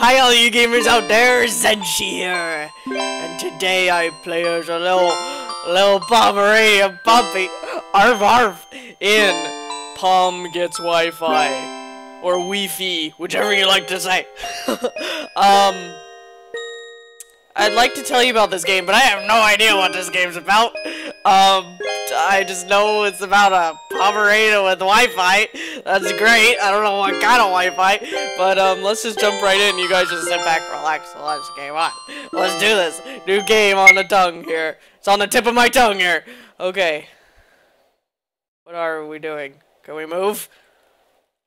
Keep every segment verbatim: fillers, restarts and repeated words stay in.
Hi all you gamers out there, Zenshii here, and today I play as a little, little Pomeranian puppy, arf arf, in Pom Gets Wi-Fi, or Wi-Fi, whichever you like to say. um, I'd like to tell you about this game, but I have no idea what this game's about. Um, I just know it's about a Pomeranian with Wi-Fi. That's great. I don't know what kind of Wi-Fi, but um, let's just jump right in. You guys just sit back, relax, and watch the game on. Let's do this. New game on the tongue here. It's on the tip of my tongue here. Okay. What are we doing? Can we move?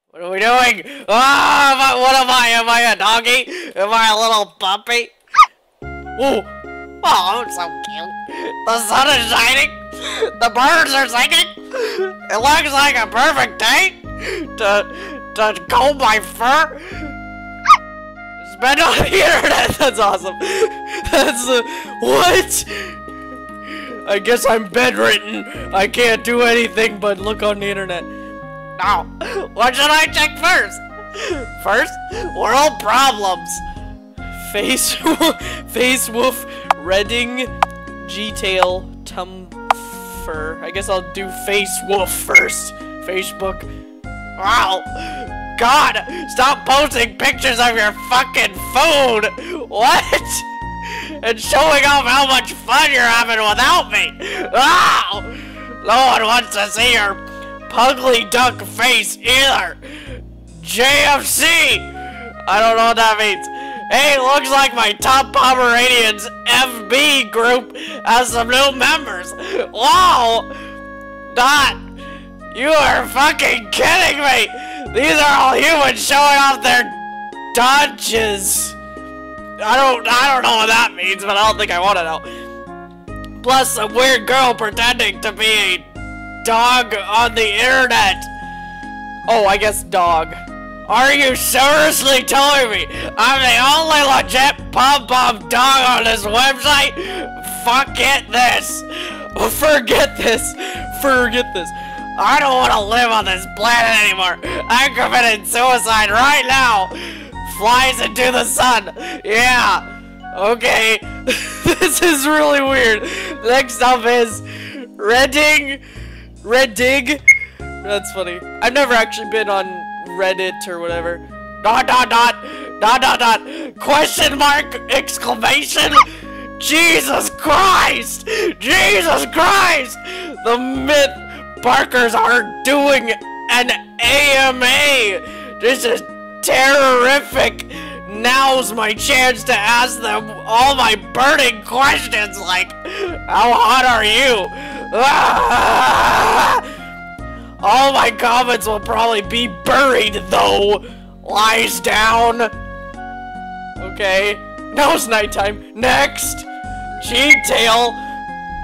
What are we doing? Ah! What am I? Am I a doggy? Am I a little puppy? Whoa! Oh, I'm so cute. The sun is shining. The birds are singing. It looks like a perfect day to to comb my fur. It's been on the internet. That's awesome. That's uh, what? I guess I'm bedridden. I can't do anything but look on the internet. Now, what should I check first? First, world problems. Face, face, woof, Redding, G-tail, Tumfer. I guess I'll do face woof first. Facebook. Wow. God, stop posting pictures of your fucking food. What? And showing off how much fun you're having without me. Wow. No one wants to see your pugly duck face either. J F C. I don't know what that means. Hey, it looks like my Top Pomeranians F B group has some new members. Wow! Dot, you are fucking kidding me! These are all humans showing off their dodges. I don't, I don't know what that means, but I don't think I want to know. Plus, some weird girl pretending to be a dog on the internet. Oh, I guess dog. Are you seriously telling me I'm the only legit pom-pom dog on this website? Fuck it, this. Forget this. Forget this. I don't want to live on this planet anymore. I'm committing suicide right now. Flies into the sun. Yeah. Okay. This is really weird. Next up is Redding. Redding. That's funny. I've never actually been on Reddit or whatever. Dot dot dot dot dot dot question mark exclamation. Jesus Christ! Jesus Christ! The myth Parkers are doing an A M A. This is terrific. Now's my chance to ask them all my burning questions, like how hot are you? Ah! All my comments will probably be buried, though. Lies down. Okay. Now it's nighttime. Next. G-tail.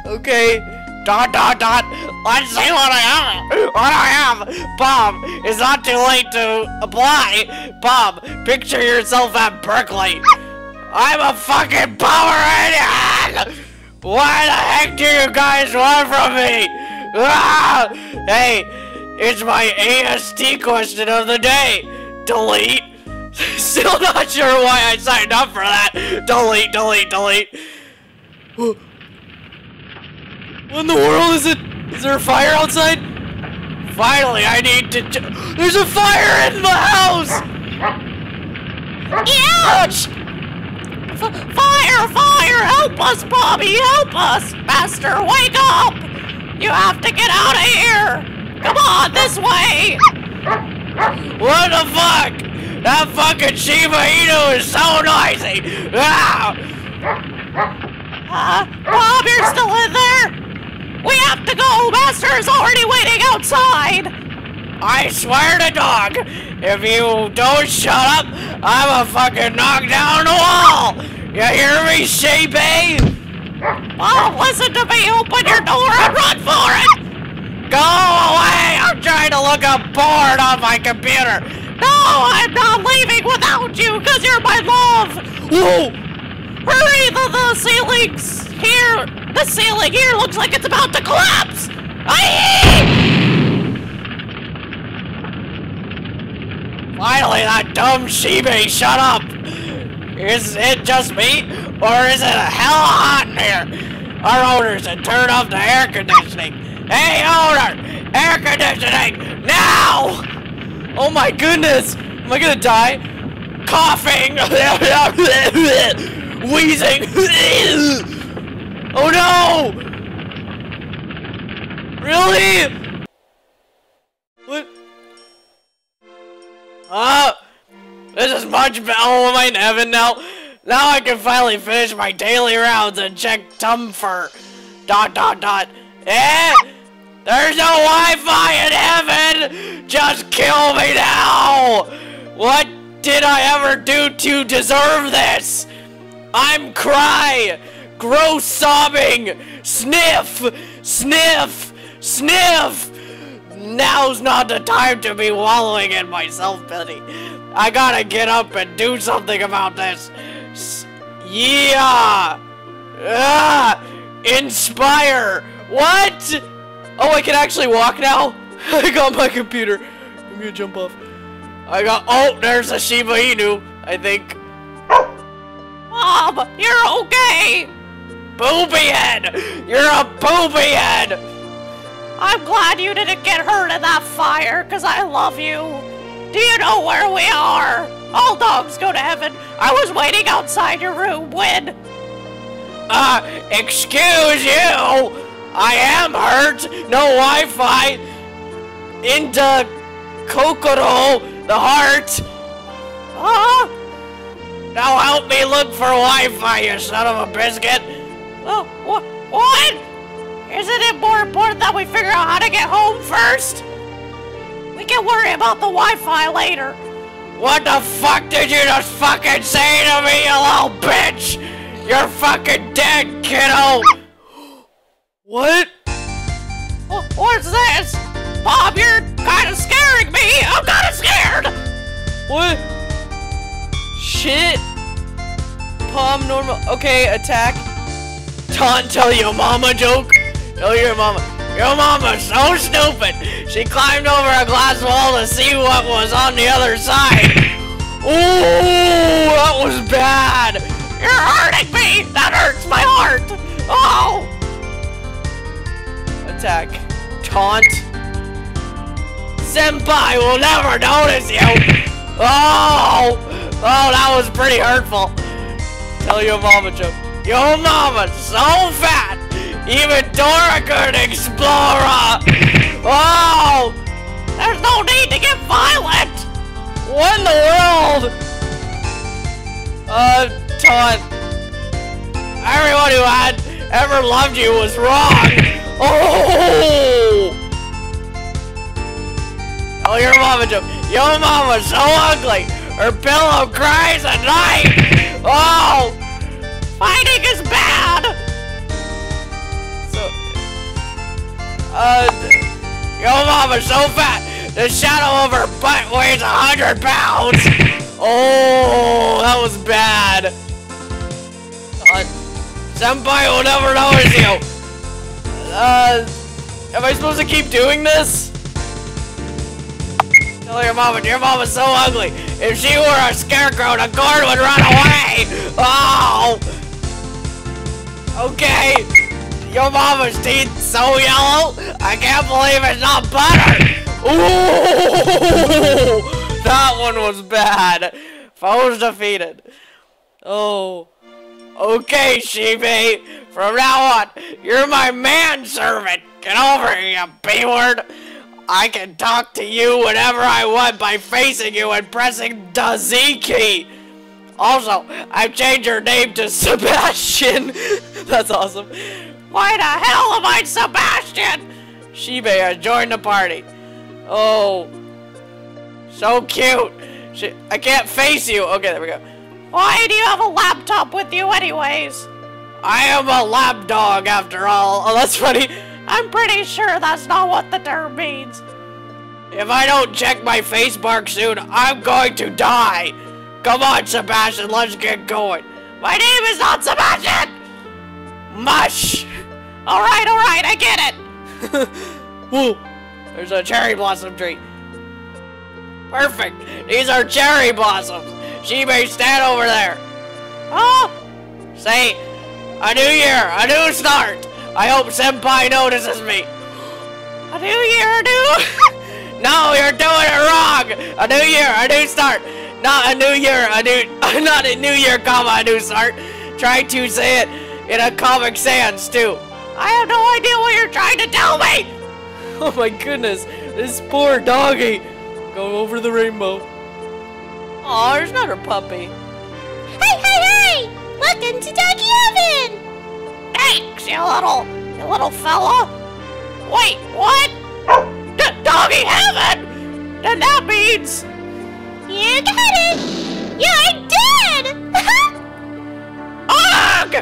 Okay. Dot, dot, dot. Let's see what I have. What I have. Bob, it's not too late to apply. Bob, picture yourself at Berkeley. I'm a fucking Pomeranian! Why the heck do you guys want from me? Ah! Hey. It's my A S T question of the day! Delete! Still not sure why I signed up for that! Delete, delete, delete! What in the world is it? Is there a fire outside? Finally, I need to... There's a fire in the house! Ouch! F fire! Fire! Help us, Bobby! Help us! Master, wake up! You have to get out of here! Come on, this way! What the fuck? That fucking Shiba Inu is so noisy! Ah! Uh, Bob, you're still in there? We have to go! Master is already waiting outside! I swear to dog, if you don't shut up, I'm a fucking knock down the wall! You hear me, Shiba? Bob, listen to me! Open your door and run for it! Go away! I'm trying to look up porn on my computer! No! I'm not leaving without you, because you're my love! Whoa! Hurry! The, the ceiling's here! The ceiling here looks like it's about to collapse! Aye! Finally, that dumb Shiba shut up! Is it just me, or is it a hell hot in here? Our owner said turn off the air conditioning. Hey owner, air conditioning now! Oh my goodness, am I gonna die? Coughing, wheezing. Oh no! Really? What? Ah. Uh, This is much better. Oh, am I in heaven now? Now I can finally finish my daily rounds and check Tumfur. Dot, dot, dot. Eh? There's no Wi-Fi in heaven! Just kill me now! What did I ever do to deserve this? I'm cry, gross sobbing, sniff, sniff, sniff. Now's not the time to be wallowing in my self-pity. I gotta get up and do something about this. S yeah! Ah! Inspire! What? Oh, I can actually walk now? I got my computer. I'm gonna jump off. I got- Oh, there's a Shiba Inu, I think. Mom, you're okay! Booby head! You're a booby head! I'm glad you didn't get hurt in that fire, because I love you. Do you know where we are? All dogs go to heaven. I was waiting outside your room when... Uh, excuse you! I am hurt! No Wi-Fi! Into Kokoro, the heart! Huh? Now help me look for Wi-Fi, you son of a biscuit! Oh, wh what? Isn't it more important that we figure out how to get home first? We can worry about the Wi-Fi later. What the fuck did you just fucking say to me, you little bitch? You're fucking dead, kiddo. What? What's this? Bob, you're kind of scaring me. I'm kind of scared. What? Shit. Pom, normal. Okay, attack. Don't tell your mama joke. Tell your mama. Your mama's so stupid, she climbed over a glass wall to see what was on the other side. Ooh, that was bad. You're hurting me! That hurts my heart! Oh! Attack. Taunt. Senpai will never notice you! Oh! Oh, that was pretty hurtful. Tell your mama joke. Your mama's so fat! Even Dora could explore her! Oh! There's no need to get violent! What in the world? Uh, taunt. Everyone who had ever loved you was wrong! Oh! Oh, your mama joke. Your mama's so ugly! Her pillow cries at night! Oh! Fighting is bad! Uh, your mama's so fat, the shadow of her butt weighs a hundred pounds! Oh, that was bad. Uh, senpai will never notice you! Uh, am I supposed to keep doing this? Tell your mama, your mama's so ugly. If she were a scarecrow, the guard would run away! Oh! Okay! Your mama's teeth so yellow, I can't believe it's not butter! Ooh! That one was bad. Foes defeated. Oh. Okay, Shiba. From now on, you're my manservant. Get over here, you B-word. I can talk to you whenever I want by facing you and pressing the Z key. Also, I've changed your name to Sebastian. That's awesome. Why the hell am I Sebastian? Shiba has joined the party. Oh. So cute. She, I can't face you. Okay, there we go. Why do you have a laptop with you anyways? I am a lap dog after all. Oh, that's funny. I'm pretty sure that's not what the term means. If I don't check my face mark soon, I'm going to die. Come on, Sebastian, let's get going. My name is not Sebastian! Mush! Alright, alright, I get it! Whoa! There's a cherry blossom tree. Perfect! These are cherry blossoms! She may stand over there! Oh! Say, a new year, a new start. I hope Senpai notices me. A new year, a new... No, you're doing it wrong. A new year, a new start. Not a new year, a new... Not a new year, comma, a new start. Try to say it in a Comic Sans, too. I have no idea what you're trying to tell me. Oh my goodness, this poor doggy. Going over the rainbow. Aw, there's another puppy. Hey, hey, hey! Welcome to Doggy Oven! Thanks, you little, you little fella. Wait, what? D Doggy Heaven? Then that means... You got it! You're dead! Ugh!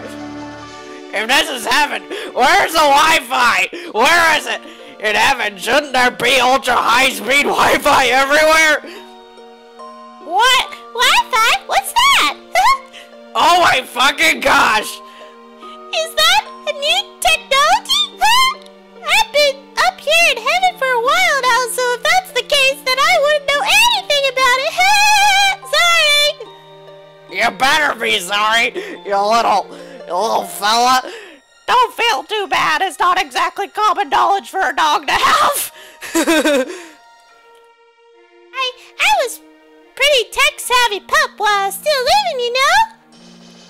If this is heaven, where's the Wi-Fi? Where is it? In heaven, shouldn't there be ultra-high-speed Wi-Fi everywhere? What? Wi-Fi? What's that? Oh my fucking gosh! Is that a new technology? I've been up here in heaven for a while now, so if that's the case, then I wouldn't know anything about it. Sorry! You better be sorry, you little, you little fella. Don't feel too bad. It's not exactly common knowledge for a dog to have. I I was pretty tech-savvy pup while I was still living, you know.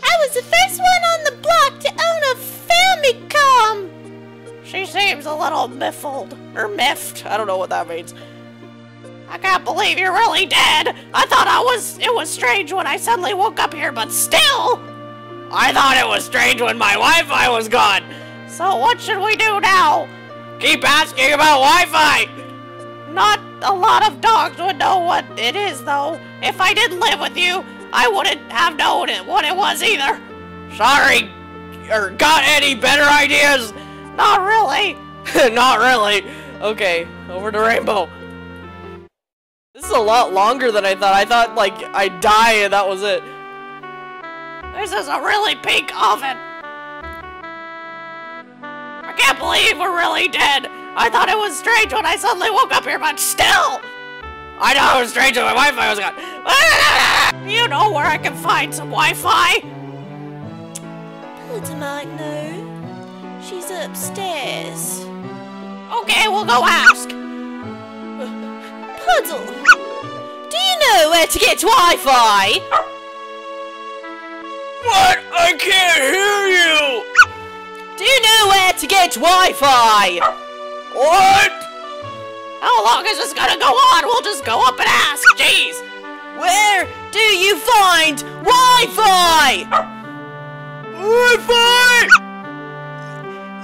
I was the first one on the block to own a Famicom. She seems a little miffled or miffed. I don't know what that means. I can't believe you're really dead. I thought I was. It was strange when I suddenly woke up here, but still. I thought it was strange when my Wi-Fi was gone. So what should we do now? Keep asking about Wi-Fi. Not a lot of dogs would know what it is, though. If I didn't live with you, I wouldn't have known it, what it was either. Sorry. Or got any better ideas? Not really. Not really. Okay, over to Rainbow. This is a lot longer than I thought. I thought, like, I'd die and that was it. This is a really big oven. I can't believe we're really dead. I thought it was strange when I suddenly woke up here, but still. I thought it was strange when my Wi-Fi was gone. You know where I can find some Wi-Fi? Pillars might know. She's upstairs. Okay, we'll go ask. Puddle, do you know where to get Wi-Fi? What? I can't hear you! Do you know where to get Wi-Fi? What? How long is this gonna go on? We'll just go up and ask, jeez! Where do you find Wi-Fi? Wi-Fi?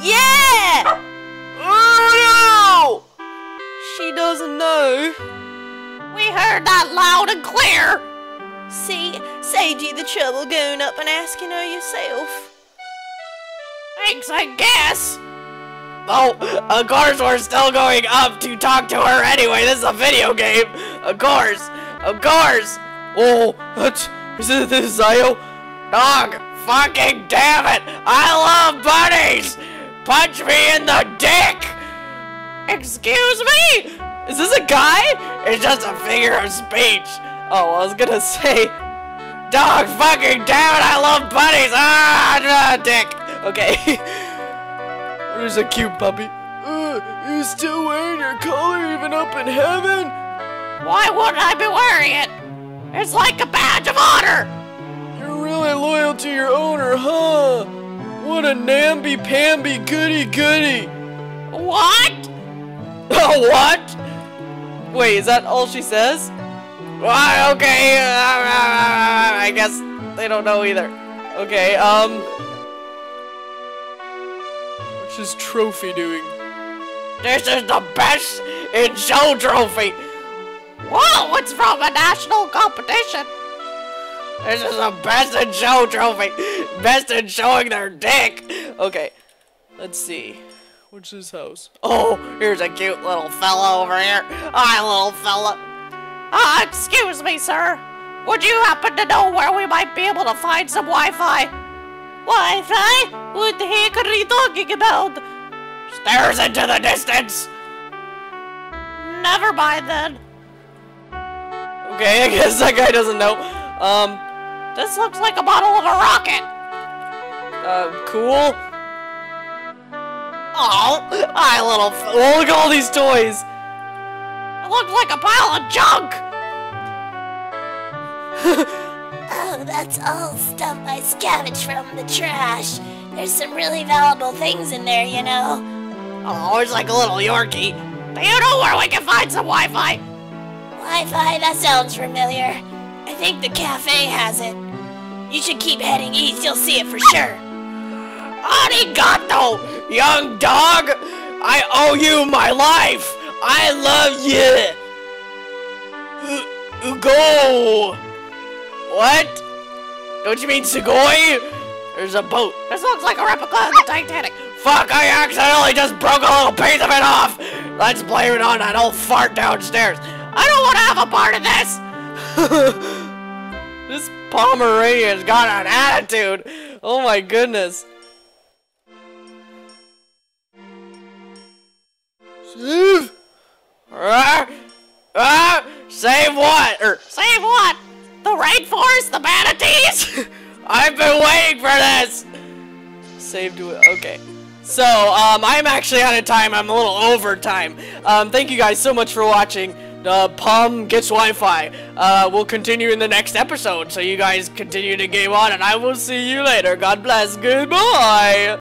Yeah! Oh no! She doesn't know. We heard that loud and clear. See, saved you the trouble going up and asking her yourself. Thanks, I guess. Oh, of course we're still going up to talk to her anyway. This is a video game. Of course. Of course. Oh, what? Is it this Zayo? Dog, fucking damn it. I love bunnies. Punch me in the dick. Excuse me? Is this a guy? It's just a figure of speech. Oh, I was gonna say, dog, fucking damn it, I love bunnies. Ah, dick. Okay. There's a cute puppy. Uh, you still wearing your collar even up in heaven? Why wouldn't I be wearing it? It's like a badge of honor. You're really loyal to your owner, huh? What a namby-pamby goody-goody. What? Oh, what? Wait, is that all she says? Why, okay, uh, I guess they don't know either. Okay, um... what's this trophy doing? This is the best in show trophy! Whoa, it's from a national competition! This is the best in show trophy! Best in showing their dick! Okay, let's see. What's this house? Oh, here's a cute little fella over here. Hi, little fella. Ah, uh, excuse me, sir. Would you happen to know where we might be able to find some Wi-Fi? Wi-Fi? What the heck are you talking about? Stares into the distance. Never mind then. Okay, I guess that guy doesn't know. Um, This looks like a bottle of a rocket! Uh, cool? Oh, I little fool, look at all these toys! It looks like a pile of junk! Oh, that's all stuff I scavenged from the trash. There's some really valuable things in there, you know. Oh, it's like a little Yorkie. Do you know where we can find some Wi-Fi? Wi-Fi? That sounds familiar. I think the cafe has it. You should keep heading east, you'll see it for sure. Arigato, young dog! I owe you my life! I love you! U Ugo! What? Don't you mean Sugoi? There's a boat. This looks like a replica of the Titanic. Fuck, I accidentally just broke a little piece of it off! Let's blame it on that old fart downstairs. I don't want to have a part of this! This Pomeranian's got an attitude! Oh my goodness. Save? Uh, uh, save what? Er, save what? The rainforest? The manatees? I've been waiting for this! Saved with, okay. So, um, I'm actually out of time. I'm a little over time. Um, thank you guys so much for watching. Uh, Pom Gets Wi-Fi. Uh, we'll continue in the next episode, so you guys continue to game on, and I will see you later. God bless. Goodbye!